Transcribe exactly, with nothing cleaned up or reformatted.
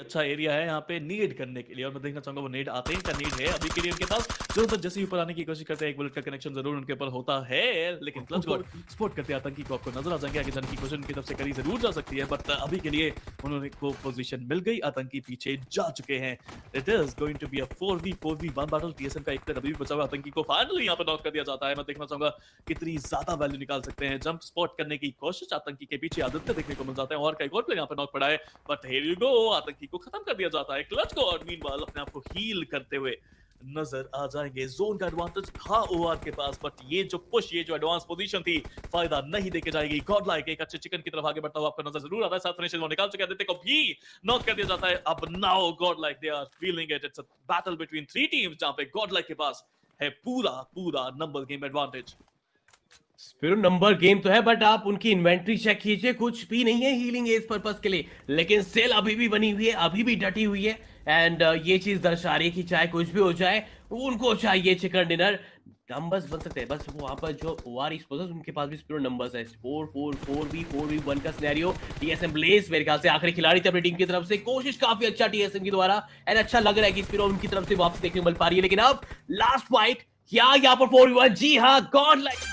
अच्छा एरिया है यहाँ पे नीड करने के लिए, और मैं देखना चाहूंगा वो नीड आते ही का नीड है अभी के लिए उनके पास। जो तो जैसे ही ऊपर आने की कोशिश करते हैं, एक बुलेट का कनेक्शन जरूर उनके ऊपर होता है, लेकिन क्लच गॉड स्पॉट करते आतंकी को आपको नजर आ जाएंगे। आगे जाने की कोशिश उनकी तरफ से करी जरूर जा सकती है, बट अभी के लिए उन्होंने को पोजीशन मिल गई, आतंकी पीछे जा चुके हैं। It is going to be a four v four v one battle. TSM का एक तरफ अभी भी बचा हुआ आतंकी को फाइनली यहाँ पे नॉक कर दिया जाता है। मैं देखना चाहूंगा कितनी ज्यादा वैल्यू निकाल सकते हैं। जंप स्पॉट करने की कोशिश, आतंकी के पीछे आदित्य देखने को मिल जाता है और कई और प्लेयर यहाँ पे नॉक पड़ा है, बट हियर यू गो, आतंकी को खत्म कर दिया जाता है। क्लच को और मीनवाल अपने आप को हील करते हुए नजर आ जाएंगे। जोन का एडवांटेज था ओआर के पास, बट ये जो पुश, ये जो एडवांस पोजीशन थी, फायदा नहीं देके जाएगी। गॉडलाइक एक अच्छे चिकन की तरफ आगे बढ़ता हुआ आपको नजर जरूर आता है। साथ फिनिशर वो निकाल चुके हैं, आदित्य को भी नॉक कर दिया जाता है। अब now Godlike they are feeling it. It's a battle between three teams जहां पे गॉडलाइक के पास है पूरा पूरा number game advantage. Spiro number game तो है, बट आप उनकी इन्वेंट्री चेक कीजिए, कुछ भी नहीं है हीलिंग एज पर्पस के लिए, लेकिन सेल अभी भी बनी हुई है, अभी भी डटी हुई है। एंड uh, ये चीज दर्शा रही है कि चाहे कुछ भी हो जाए, उनको चाहिए चिकन डिनर। नंबर्स बन सकते हैं बस वहां पर जो ओआर एक्सपोजर्स, उनके पास भी स्पिरो नंबर्स है। Four four four B four B one का सिनेरियो। टीएसएम ब्लेस मेरे ख्याल से आखिरी खिलाड़ी था अपनी टीम की तरफ से। कोशिश काफी अच्छा टीएसएम की द्वारा, एंड अच्छा लग रहा है कि स्पिरो उनकी तरफ से वापस देखने को मिल पा रही है। लेकिन अब लास्ट फाइट क्या यहाँ पर फोर वी वन? जी हाँ, गॉडलाइक